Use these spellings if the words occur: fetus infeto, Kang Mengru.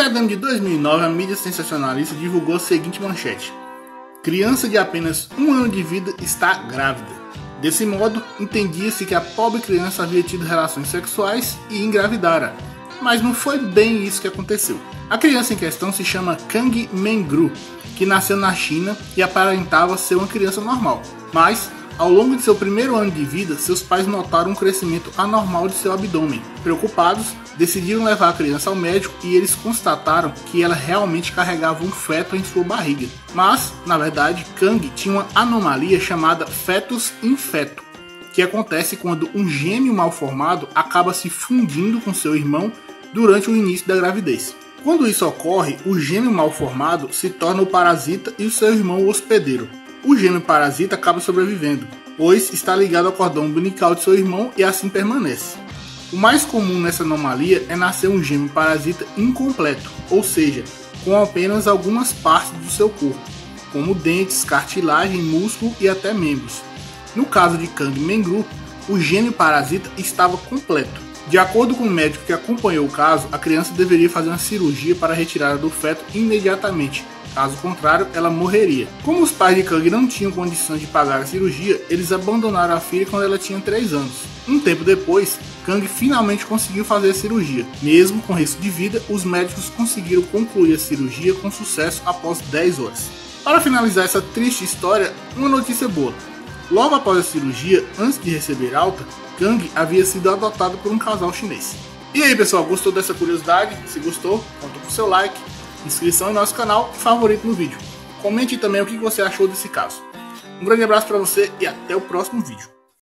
setembro de 2009, a mídia sensacionalista divulgou a seguinte manchete: criança de apenas 1 ano de vida está grávida. Desse modo, entendia-se que a pobre criança havia tido relações sexuais e engravidara, mas não foi bem isso que aconteceu. A criança em questão se chama Kang Mengru, que nasceu na China e aparentava ser uma criança normal, mas ao longo de seu primeiro ano de vida, seus pais notaram um crescimento anormal de seu abdômen. Preocupados, decidiram levar a criança ao médico e eles constataram que ela realmente carregava um feto em sua barriga. Mas, na verdade, Kang tinha uma anomalia chamada fetus infeto, que acontece quando um gêmeo mal formado acaba se fundindo com seu irmão durante o início da gravidez. Quando isso ocorre, o gêmeo mal formado se torna o parasita e o seu irmão o hospedeiro. O gêmeo parasita acaba sobrevivendo, pois está ligado ao cordão umbilical de seu irmão e assim permanece. O mais comum nessa anomalia é nascer um gêmeo parasita incompleto, ou seja, com apenas algumas partes do seu corpo, como dentes, cartilagem, músculo e até membros. No caso de Kang Mengru, o gêmeo parasita estava completo. De acordo com o médico que acompanhou o caso, a criança deveria fazer uma cirurgia para a retirada do feto imediatamente. Caso contrário, ela morreria. Como os pais de Kang não tinham condições de pagar a cirurgia, eles abandonaram a filha quando ela tinha 3 anos. Um tempo depois, Kang finalmente conseguiu fazer a cirurgia. Mesmo com risco de vida, os médicos conseguiram concluir a cirurgia com sucesso após 10 horas. Para finalizar essa triste história, uma notícia boa. Logo após a cirurgia, antes de receber alta, Kang havia sido adotado por um casal chinês. E aí pessoal, gostou dessa curiosidade? Se gostou, conta com seu like, inscrição em nosso canal e favorito no vídeo. Comente também o que você achou desse caso. Um grande abraço para você e até o próximo vídeo.